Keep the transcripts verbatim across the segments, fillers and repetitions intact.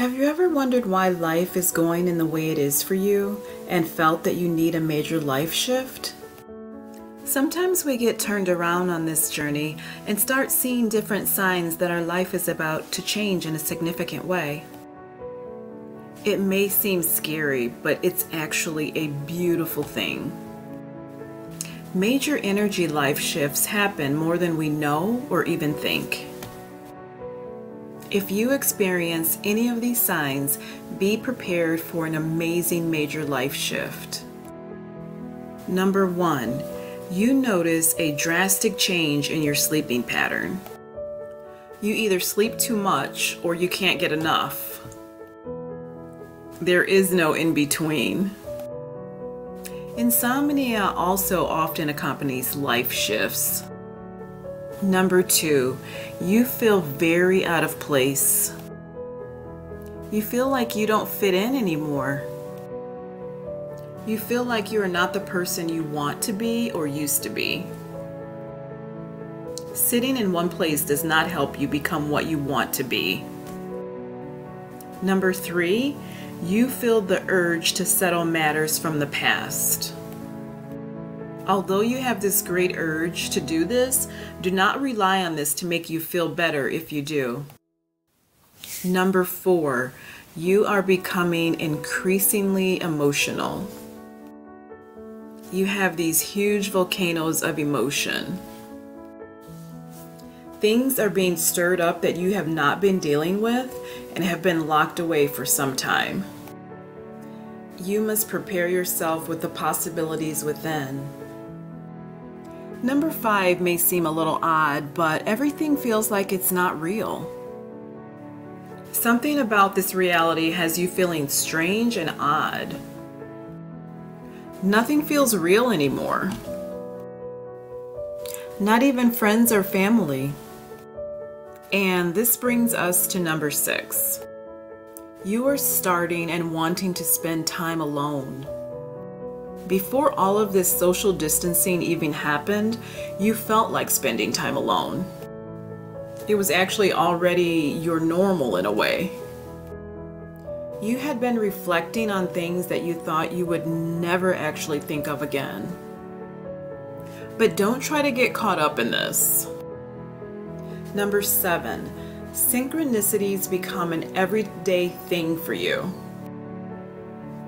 Have you ever wondered why life is going in the way it is for you and felt that you need a major life shift? Sometimes we get turned around on this journey and start seeing different signs that our life is about to change in a significant way. It may seem scary, but it's actually a beautiful thing. Major energy life shifts happen more than we know or even think. If you experience any of these signs, be prepared for an amazing major life shift. Number one, you notice a drastic change in your sleeping pattern. You either sleep too much or you can't get enough. There is no in between. Insomnia also often accompanies life shifts. Number two, you feel very out of place. You feel like you don't fit in anymore. You feel like you are not the person you want to be or used to be. Sitting in one place does not help you become what you want to be. Number three, you feel the urge to settle matters from the past. Although you have this great urge to do this, do not rely on this to make you feel better if you do. Number four, you are becoming increasingly emotional. You have these huge volcanoes of emotion. Things are being stirred up that you have not been dealing with and have been locked away for some time. You must prepare yourself with the possibilities within. Number five may seem a little odd, but everything feels like it's not real. Something about this reality has you feeling strange and odd. Nothing feels real anymore. Not even friends or family. And this brings us to number six. You are starting and wanting to spend time alone. Before all of this social distancing even happened, you felt like spending time alone. It was actually already your normal in a way. You had been reflecting on things that you thought you would never actually think of again. But don't try to get caught up in this. Number seven, synchronicities become an everyday thing for you.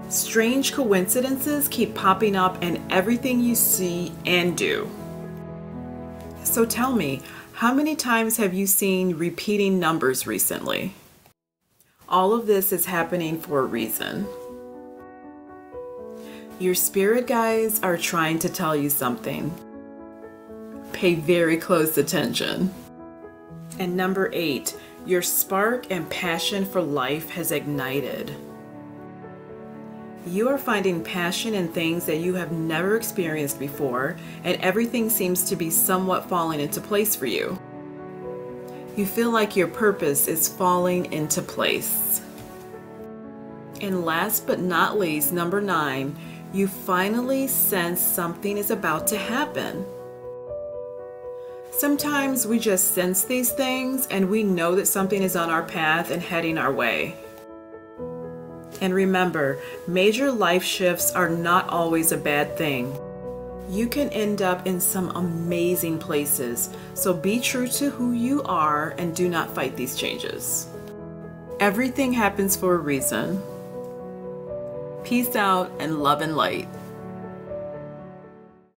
Strange coincidences keep popping up in everything you see and do. So tell me, how many times have you seen repeating numbers recently? All of this is happening for a reason. Your spirit guides are trying to tell you something. Pay very close attention. And number eight, your spark and passion for life has ignited. You are finding passion in things that you have never experienced before, and everything seems to be somewhat falling into place for you. You feel like your purpose is falling into place. And last but not least, number nine, you finally sense something is about to happen. Sometimes we just sense these things and we know that something is on our path and heading our way. And remember, major life shifts are not always a bad thing. You can end up in some amazing places, so be true to who you are and do not fight these changes. Everything happens for a reason. Peace out and love and light.